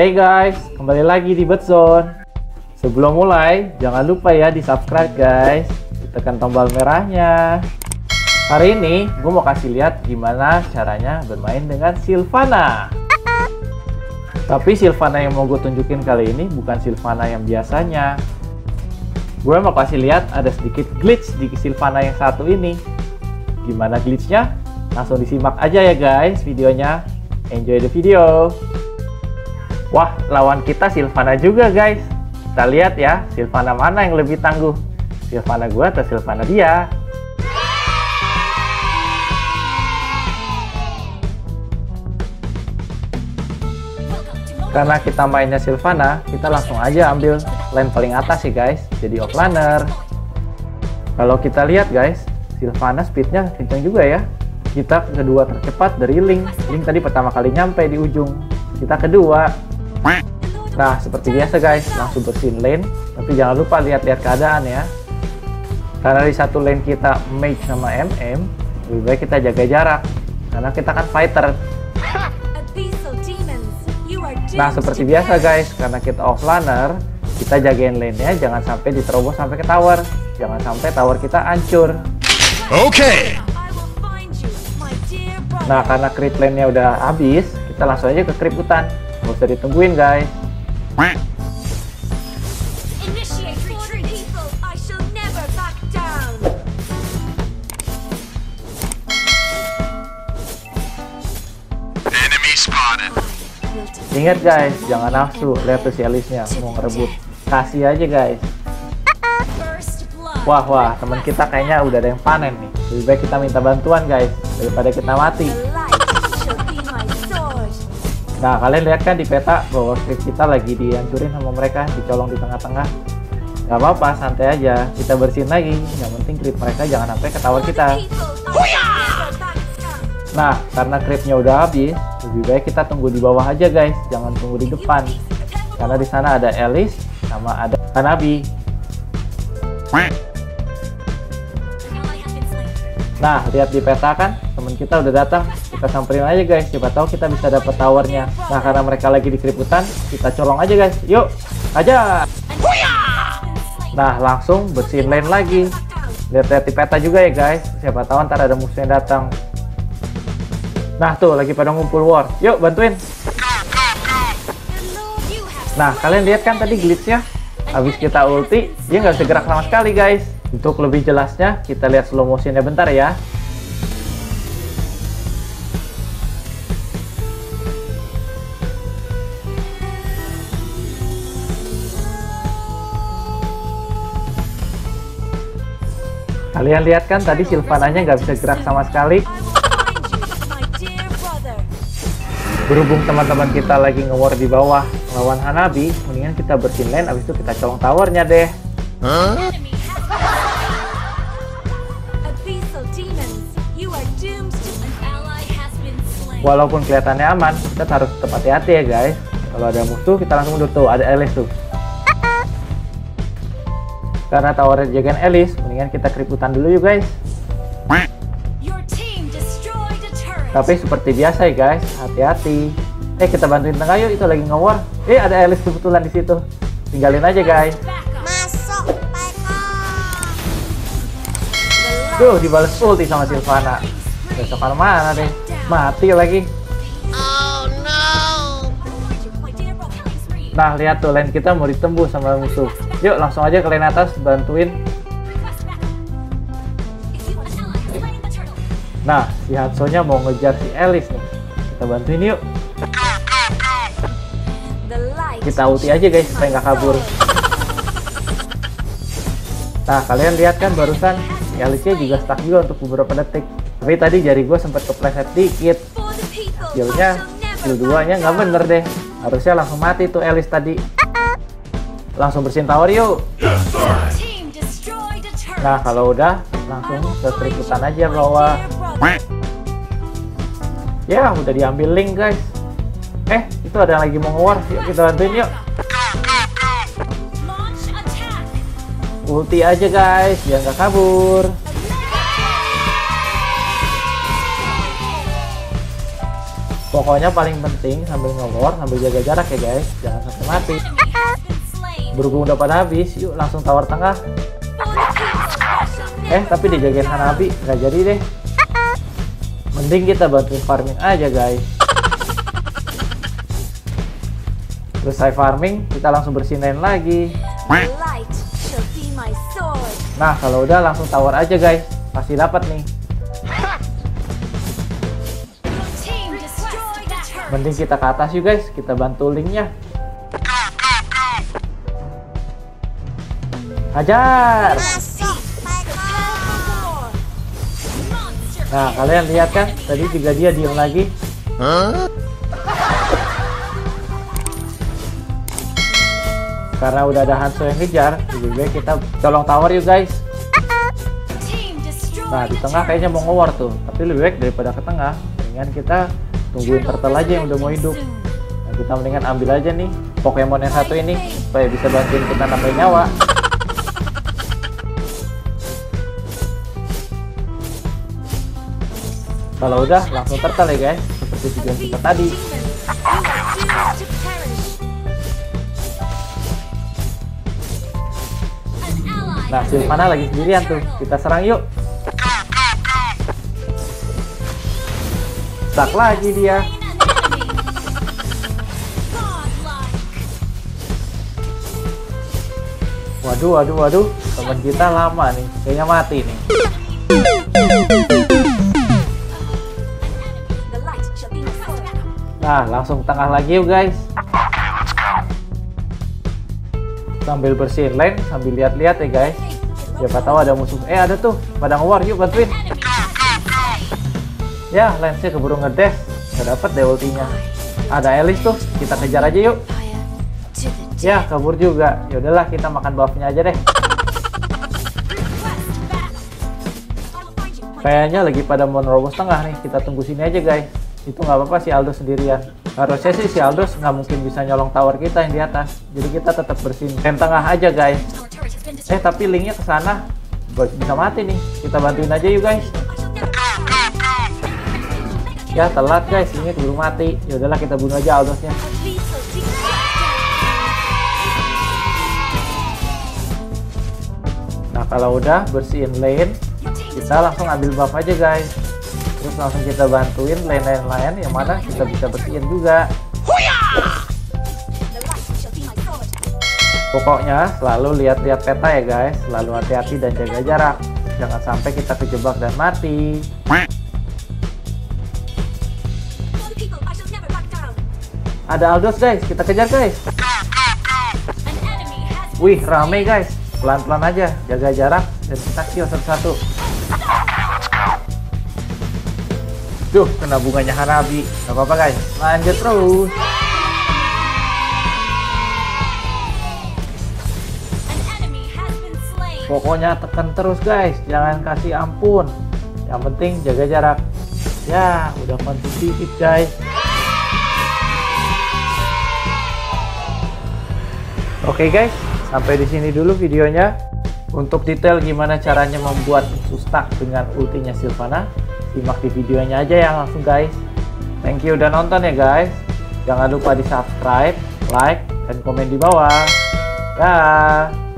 Hey guys, kembali lagi di BetZone. Sebelum mulai, jangan lupa ya di subscribe guys. Tekan tombol merahnya. Hari ini gue mau kasih lihat gimana caranya bermain dengan Silvanna. Tapi Silvanna yang mau gue tunjukin kali ini bukan Silvanna yang biasanya. Gue mau kasih lihat ada sedikit glitch di Silvanna yang satu ini. Gimana glitchnya? Langsung disimak aja ya guys videonya. Enjoy the video. Wah, lawan kita Silvanna juga guys. Kita lihat ya, Silvanna mana yang lebih tangguh, Silvanna gua atau Silvanna dia. Karena kita mainnya Silvanna, kita langsung aja ambil lane paling atas sih guys, jadi offlaner. Kalau kita lihat guys, Silvanna speednya kencang juga ya. Kita kedua tercepat dari Ling. Ling tadi pertama kali nyampe di ujung, kita kedua. Nah, seperti biasa guys, langsung bersihin lane, tapi jangan lupa lihat-lihat keadaan ya. Karena di satu lane kita mage sama MM, lebih baik kita jaga jarak, karena kita kan fighter. Nah, seperti biasa guys, karena kita offlaner, kita jagain lane-nya, jangan sampai diterobos sampai ke tower, jangan sampai tower kita hancur. Oke. Nah, karena crit lane-nya udah habis, kita langsung aja ke creep hutan, nggak usah ditungguin guys. Ingat guys, jangan nafsu. Lihat tuh si Elise-nya mau ngerebut. Kasih aja guys. Wah, teman kita kayaknya udah ada yang panen nih. Lebih baik kita minta bantuan guys, daripada kita mati. Nah, kalian lihat kan di peta bahwa script kita lagi dihancurin sama mereka, dicolong di tengah-tengah. Gak apa-apa, santai aja, kita bersihin lagi. Yang penting script mereka jangan sampai ke tower kita. Nah, karena scriptnya udah habis, lebih baik kita tunggu di bawah aja guys, jangan tunggu di depan. Karena di sana ada Elise sama ada Kanabi. Nah, lihat di peta kan, teman kita udah datang. Kita samperin aja guys, coba tahu kita bisa dapat towernya. Nah, karena mereka lagi di keributan, kita colong aja guys. Yuk, aja. Nah, langsung bersihin lane lagi. Lihat-lihat di peta juga ya guys, siapa tahu ntar ada musuh yang datang. Nah tuh, lagi pada ngumpul war. Yuk, bantuin. Nah, kalian lihat kan tadi glitchnya? Habis kita ulti, dia nggak bisa gerak sama sekali guys. Untuk lebih jelasnya, kita lihat slow motionnya bentar ya. Kalian lihat kan tadi Silvanna-nya nggak bisa gerak sama sekali. Berhubung teman-teman kita lagi nge-war di bawah lawan Hanabi, mendingan kita bersihin lane, abis itu kita colong towernya deh. Walaupun kelihatannya aman, kita harus tetap hati-hati ya guys. Kalau ada musuh, kita langsung mundur. Tuh, ada Elise tuh. Karena tower jagaan Elise, mendingan kita keributan dulu yuk guys. Tapi seperti biasa ya guys, hati-hati. Kita bantuin tengah yuk, itu lagi nge-war. Ada Elise kebetulan di situ. Tinggalin aja guys. Masuk, tuh dibales ulti sama Silvanna. Besok mana deh, mati lagi. Nah, lihat tuh lane kita mau ditembus sama musuh. Yuk, langsung aja ke lane atas, bantuin. Nah, si Hanzo-nya mau ngejar si Elise nih. Kita bantuin yuk. Kita ulti aja guys, supaya nggak kabur. Nah, kalian lihat kan barusan si Elise-nya juga stuck juga untuk beberapa detik. Tapi tadi jari gue sempat kepleset dikit. Skillnya, skill 2-nya nggak bener deh. Harusnya langsung mati tuh Elise tadi. Langsung bersihin tower yuk. Nah, kalau udah langsung ke keributan aja bawah. Ya, udah diambil Ling guys. Itu ada yang lagi mau nge-war. Yuk, kita bantuin yuk. Ulti aja guys, biar nggak kabur. Pokoknya paling penting sambil nge-war, sambil jaga jarak ya guys, jangan sampai mati. Berhubung udah pada habis, yuk langsung tower tengah. Tapi dijagain Hanabi, nggak jadi deh. Mending kita bantuin farming aja guys. Terus saya farming, kita langsung bersihin lane lagi. Nah kalau udah langsung tower aja guys, pasti dapat nih. Mending kita ke atas yuk guys, kita bantu Linknya. Hajar. Nah kalian lihat kan, tadi juga dia diem lagi. Karena udah ada Hanzo yang ngejar, lebih baik kita colong tower yuk guys. Nah di tengah kayaknya mau nge-war tuh, tapi lebih baik daripada ke tengah, mendingan kita tungguin turtle aja yang udah mau hidup. Nah, kita mendingan ambil aja nih Pokemon yang satu ini supaya bisa bantuin kita nambahin nyawa. Kalau udah langsung tertel ya guys, seperti tujuan kita tadi. Nah Silvanna lagi sendirian tuh, kita serang yuk. Stuck lagi dia. Waduh waduh waduh, teman kita lama nih, kayaknya mati nih. Nah langsung tengah lagi yuk guys. Sambil bersihin lane, sambil lihat-lihat ya guys. Siapa tahu ada musuh. Ada tuh, pada nge-war, yuk bantuin. Ya lane-nya keburu ngedes, nggak dapet deh ultinya. Ada Elise tuh, kita kejar aja yuk. Ya kabur juga. Ya udahlah kita makan buffnya aja deh. Kayaknya lagi pada mau nerobos tengah nih, kita tunggu sini aja guys. Itu nggak apa-apa si Aldos sendirian. Harusnya sih si Aldos nggak mungkin bisa nyolong tower kita yang di atas, jadi kita tetap bersihin lane tengah aja guys. Tapi Linknya ke sana bisa mati nih, kita bantuin aja yuk guys. Ya telat guys, Linknya belum mati. Ya udahlah kita bunuh aja Aldosnya. Nah kalau udah bersihin lane, kita langsung ambil buff aja guys. Terus langsung kita bantuin lane-lane lain yang mana kita bisa bersihin juga. Pokoknya selalu lihat-lihat peta ya guys, selalu hati-hati dan jaga jarak, jangan sampai kita kejebak dan mati. Ada Aldos guys, kita kejar guys. Wih rame guys, pelan-pelan aja, jaga jarak dan kita kill satu-satu. Duh, kena bunganya Hanabi. Gak apa-apa guys, lanjut terus. Pokoknya tekan terus guys, jangan kasih ampun. Yang penting jaga jarak. Ya, udah konsumtif guys. Oke guys, sampai di sini dulu videonya. Untuk detail gimana caranya membuat musuh stuck dengan ultinya Silvanna, simak di videonya aja ya langsung guys. Thank you udah nonton ya guys. Jangan lupa di subscribe, like, dan komen di bawah. Dah.